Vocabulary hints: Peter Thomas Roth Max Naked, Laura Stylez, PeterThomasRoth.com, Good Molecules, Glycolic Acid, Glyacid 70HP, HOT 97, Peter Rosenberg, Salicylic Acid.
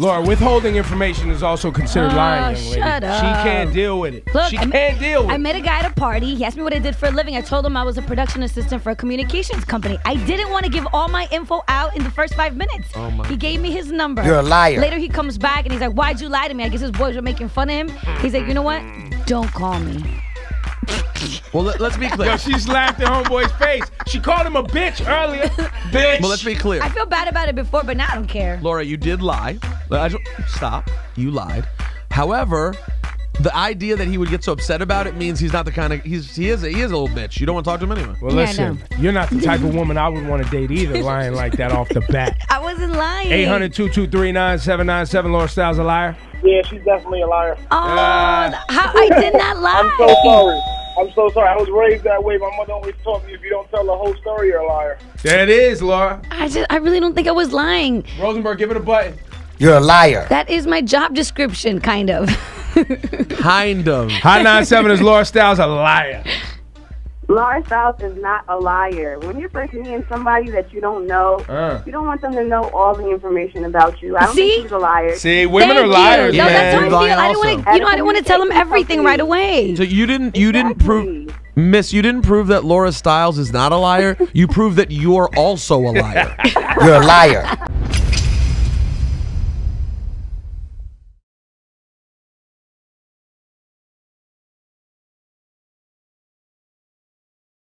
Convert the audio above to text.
Laura, withholding information is also considered lying, young lady. Shut up. She can't deal with it. Look, I met a guy at a party. He asked me what I did for a living. I told him I was a production assistant for a communications company. I didn't want to give all my info out in the first 5 minutes. Oh my God. Gave me his number. You're a liar. Later, he comes back and he's like, "Why'd you lie to me?" I guess his boys were making fun of him. He's like, "You know what? Don't call me." Well, let's be clear. Yo, she's laughed in homeboy's face. She called him a bitch earlier. Bitch. Well, let's be clear. I feel bad about it before, but now I don't care. Laura, you did lie. Stop. You lied. However, the idea that he would get so upset about it means he's not the kind of... He is a little bitch. You don't want to talk to him anyway. Well, listen. Yeah, you're not the type of woman I would want to date either, lying like that off the bat. I wasn't lying. 800-223-9797. Laura Stylez a liar? Yeah, she's definitely a liar. Oh, I did not lie. I'm so sorry. I'm so sorry. I was raised that way. My mother always taught me if you don't tell the whole story, you're a liar. There it is, Laura. I really don't think I was lying. Rosenberg, give it a button. You're a liar. That is my job description, kind of. Kind of. Hot 97 is Laura Stylez a liar. Laura Stylez is not a liar. When you're first meeting somebody that you don't know, you don't want them to know all the information about you. I don't think she's a liar. See, women are liars, man. No, that's how I feel. I don't want to tell them everything right away. So you didn't prove that Laura Stylez is not a liar. You proved that you're also a liar. You're a liar.